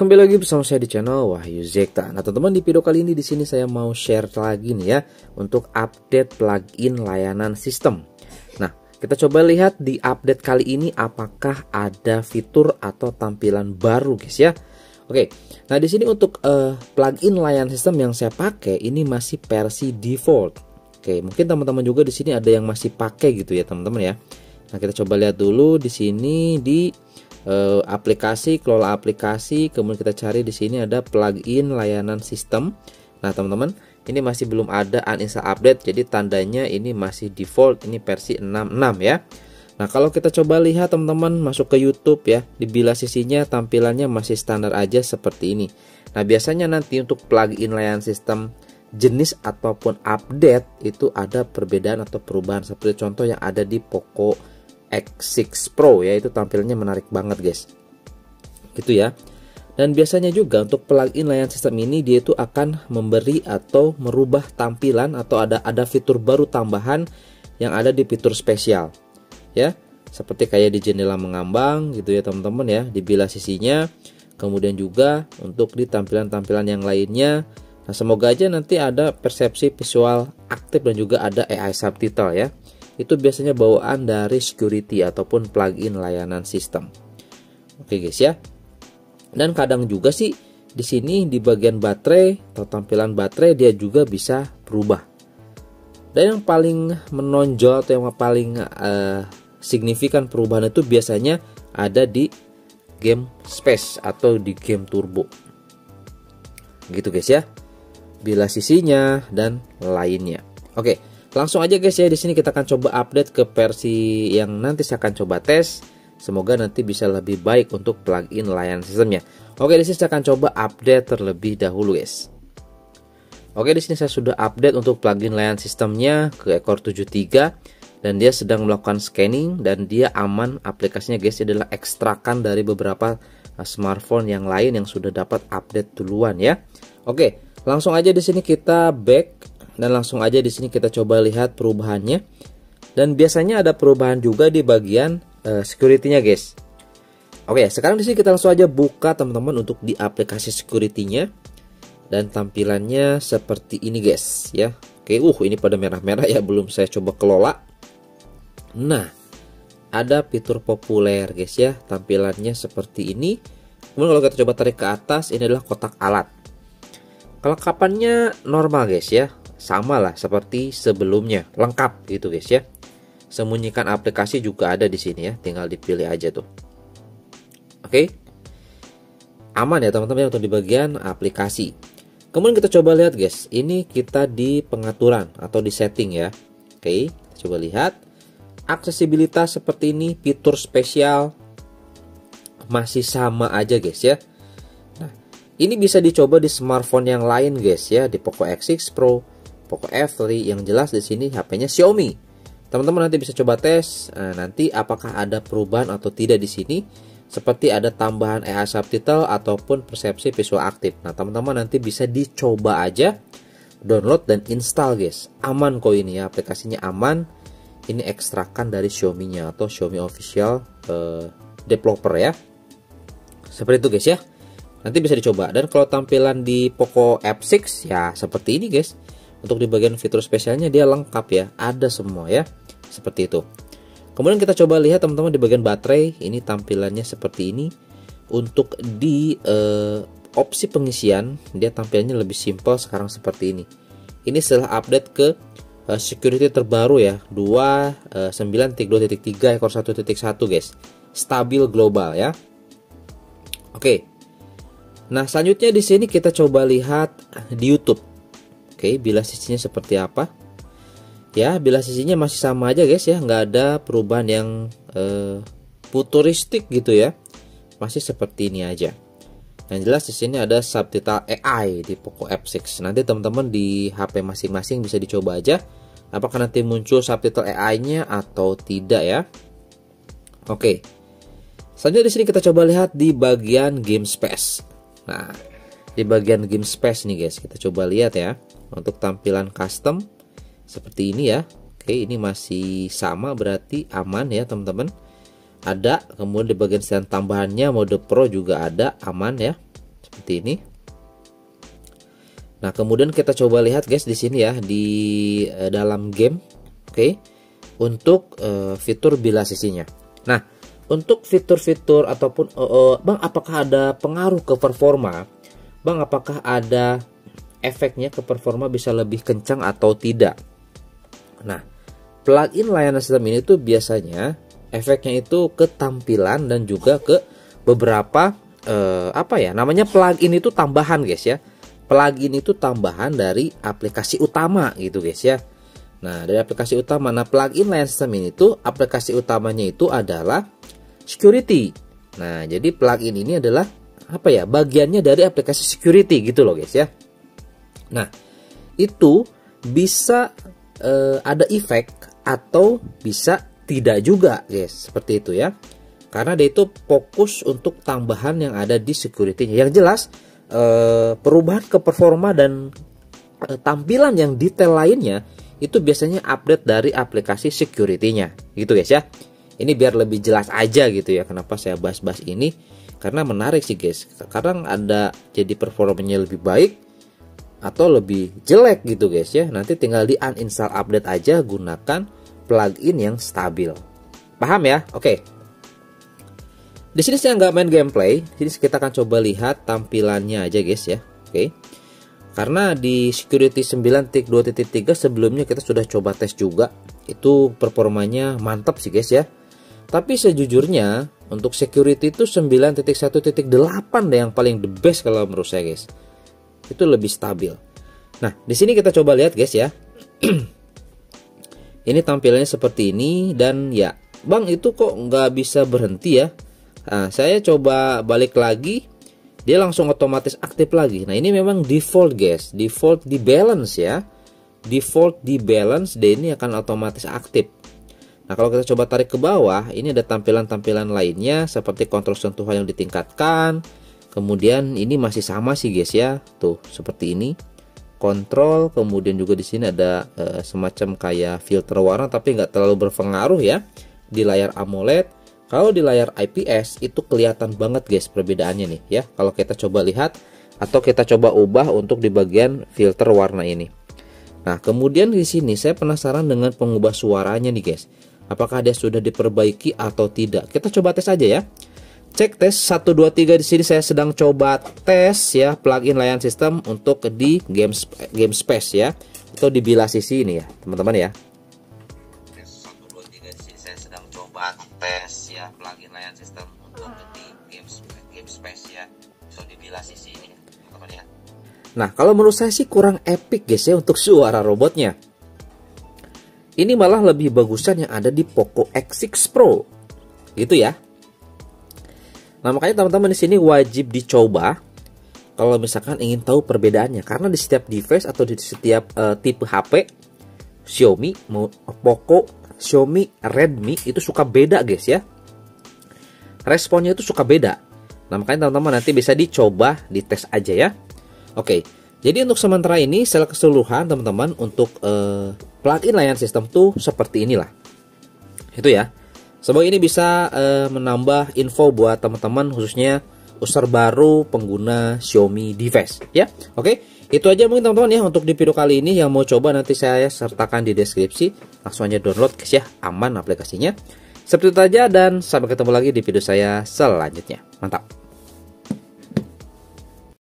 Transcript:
Kembali lagi bersama saya di channel Wahyu Zekta. Nah teman-teman, di video kali ini di sini saya mau share lagi nih ya untuk update plugin layanan sistem. Nah kita coba lihat di update kali ini apakah ada fitur atau tampilan baru guys ya. Oke, nah di sini untuk plugin layanan sistem yang saya pakai ini masih versi default. Oke, mungkin teman-teman juga di sini ada yang masih pakai gitu ya teman-teman ya. Nah kita coba lihat dulu di sini di aplikasi, kelola aplikasi, kemudian kita cari di sini ada plugin layanan sistem. Nah teman-teman, ini masih belum ada uninstall update, jadi tandanya ini masih default, ini versi 66 ya. Nah kalau kita coba lihat teman-teman masuk ke YouTube ya, di bila sisinya tampilannya masih standar aja seperti ini. Nah biasanya nanti untuk plugin layanan sistem jenis ataupun update itu ada perbedaan atau perubahan, seperti contoh yang ada di Poco X6 Pro ya, itu tampilannya menarik banget guys gitu ya. Dan biasanya juga untuk plugin layanan sistem ini dia itu akan memberi atau merubah tampilan atau ada fitur baru tambahan yang ada di fitur spesial ya, seperti kayak di jendela mengambang gitu ya teman-teman ya, di bila sisinya, kemudian juga untuk di tampilan-tampilan yang lainnya. Nah semoga aja nanti ada persepsi visual aktif dan juga ada AI subtitle ya. Itu biasanya bawaan dari security ataupun plugin layanan sistem. Oke guys ya. Dan kadang juga sih di sini di bagian baterai atau tampilan baterai dia juga bisa berubah. Dan yang paling menonjol atau yang paling signifikan perubahan itu biasanya ada di game space atau di game turbo. Gitu guys ya. Bila sisinya dan lainnya. Oke. Langsung aja guys ya, di sini kita akan coba update ke versi yang nanti saya akan coba tes. Semoga nanti bisa lebih baik untuk plugin layanan sistemnya. Oke, di sini saya akan coba update terlebih dahulu guys. Oke, di sini saya sudah update untuk plugin layanan sistemnya ke ekor 73 dan dia sedang melakukan scanning dan dia aman aplikasinya guys. Ini adalah ekstrakan dari beberapa smartphone yang lain yang sudah dapat update duluan ya. Oke, langsung aja di sini kita back. Dan langsung aja di sini kita coba lihat perubahannya. Dan biasanya ada perubahan juga di bagian security-nya, guys. Oke, sekarang di sini kita langsung aja buka teman-teman untuk di aplikasi security-nya. Dan tampilannya seperti ini, guys, ya. Oke, ini pada merah-merah ya, belum saya coba kelola. Nah, ada fitur populer, guys ya. Tampilannya seperti ini. Kemudian kalau kita coba tarik ke atas, ini adalah kotak alat. Kelengkapannya normal, guys ya. Sama lah seperti sebelumnya, lengkap gitu guys ya. Sembunyikan aplikasi juga ada di sini ya, tinggal dipilih aja tuh. Oke, aman ya teman-teman untuk di bagian aplikasi. Kemudian kita coba lihat guys, ini kita di pengaturan atau di setting ya. Oke, kita coba lihat aksesibilitas seperti ini, fitur spesial masih sama aja guys ya. Nah, ini bisa dicoba di smartphone yang lain guys ya, di Poco X6 Pro. Poco F3 yang jelas di sini HP-nya Xiaomi. Teman-teman nanti bisa coba tes nanti apakah ada perubahan atau tidak di sini, seperti ada tambahan AI subtitle ataupun persepsi visual aktif. Nah, teman-teman nanti bisa dicoba aja, download dan install, guys. Aman kok ini ya, aplikasinya aman. Ini ekstrakan dari Xiaomi-nya atau Xiaomi official developer ya. Seperti itu, guys ya. Nanti bisa dicoba. Dan kalau tampilan di Poco F6 ya seperti ini, guys. Untuk di bagian fitur spesialnya dia lengkap ya, ada semua ya, seperti itu. Kemudian kita coba lihat teman-teman di bagian baterai, ini tampilannya seperti ini. Untuk di opsi pengisian, dia tampilannya lebih simpel sekarang seperti ini. Ini setelah update ke security terbaru ya, 2.9.2.3 ekor 1.1 guys, stabil global ya. Oke, nah selanjutnya di sini kita coba lihat di YouTube. Oke, bila sisinya seperti apa? Ya, bila sisinya masih sama aja guys ya, nggak ada perubahan yang futuristik gitu ya. Masih seperti ini aja. Yang jelas di sini ada subtitle AI di Poco F6. Nanti teman-teman di HP masing-masing bisa dicoba aja apakah nanti muncul subtitle AI-nya atau tidak ya. Oke. Selanjutnya di sini kita coba lihat di bagian game space. Nah, di bagian game space nih guys, kita coba lihat ya. Untuk tampilan custom seperti ini ya. Oke, ini masih sama berarti aman ya teman-teman. Ada, kemudian di bagian tambahannya mode pro juga ada, aman ya. seperti ini. Nah, kemudian kita coba lihat guys di sini ya, di dalam game. Oke. Untuk fitur bilah sisinya. Nah, untuk fitur-fitur ataupun Bang, apakah ada pengaruh ke performa? Bang, apakah ada efeknya ke performa bisa lebih kencang atau tidak? Nah, plugin layanan sistem ini tuh biasanya efeknya itu ke tampilan dan juga ke beberapa namanya plugin itu tambahan guys ya. Plugin itu tambahan dari aplikasi utama gitu guys ya. Nah, dari aplikasi utama, nah plugin layanan sistem ini tuh aplikasi utamanya itu adalah security. Nah, jadi plugin ini adalah apa ya? Bagiannya dari aplikasi security gitu loh guys ya. Nah, itu bisa ada efek atau bisa tidak juga guys, seperti itu ya. Karena dia itu fokus untuk tambahan yang ada di security-nya. Yang jelas perubahan ke performa dan tampilan yang detail lainnya itu biasanya update dari aplikasi security-nya gitu guys ya. Ini biar lebih jelas aja gitu ya kenapa saya bahas-bahas ini, karena menarik sih guys. Kadang ada jadi performanya lebih baik atau lebih jelek gitu guys ya. Nanti tinggal di uninstall update aja, gunakan plugin yang stabil. Paham ya? Oke. Di sini saya nggak main gameplay, jadi kita akan coba lihat tampilannya aja guys ya. Oke. Karena di security 9.2.3 sebelumnya kita sudah coba tes juga, itu performanya mantap sih guys ya. Tapi sejujurnya untuk security itu 9.1.8 deh yang paling the best kalau menurut saya guys. Itu lebih stabil. Nah, di sini kita coba lihat guys ya. Ini tampilannya seperti ini, dan ya, Bang itu kok nggak bisa berhenti ya. Nah, saya coba balik lagi, dia langsung otomatis aktif lagi. Nah, ini memang default guys, default di balance ya, default di balance, dia ini akan otomatis aktif. Nah, kalau kita coba tarik ke bawah, ini ada tampilan-tampilan lainnya seperti kontrol sentuhan yang ditingkatkan. Kemudian ini masih sama sih guys ya, tuh seperti ini. Kontrol, kemudian juga di sini ada semacam kayak filter warna, tapi nggak terlalu berpengaruh ya di layar AMOLED. Kalau di layar IPS itu kelihatan banget guys perbedaannya nih ya, kalau kita coba lihat atau kita coba ubah untuk di bagian filter warna ini. Nah, kemudian di sini saya penasaran dengan pengubah suaranya nih guys, apakah dia sudah diperbaiki atau tidak. Kita coba tes aja ya, cek tes 123. Di sini saya sedang coba tes ya plugin layanan sistem untuk di game space ya, atau di bilah sisi ini ya teman-teman ya. Tes 123, di sini saya sedang coba tes ya plugin layanan sistem untuk di game space ya, atau di bilah sisi ini ya teman-teman ya. Nah, kalau menurut saya sih kurang epic guys ya untuk suara robotnya. Ini malah lebih bagusan yang ada di Poco X6 Pro gitu ya. Nah, makanya teman-teman di sini wajib dicoba kalau misalkan ingin tahu perbedaannya, karena di setiap device atau di setiap tipe HP Xiaomi, Poco, Xiaomi, Redmi itu suka beda guys ya. Responnya itu suka beda. Nah, makanya teman-teman nanti bisa dicoba, dites aja ya. Oke. Jadi untuk sementara ini secara keseluruhan teman-teman untuk plugin layanan sistem tuh seperti inilah. Itu ya. Semoga ini bisa menambah info buat teman-teman khususnya user baru pengguna Xiaomi device ya. Oke, itu aja mungkin teman-teman ya untuk di video kali ini. Yang mau coba nanti saya sertakan di deskripsi. Langsung aja download guys ya, aman aplikasinya. Seperti itu aja, dan sampai ketemu lagi di video saya selanjutnya. Mantap.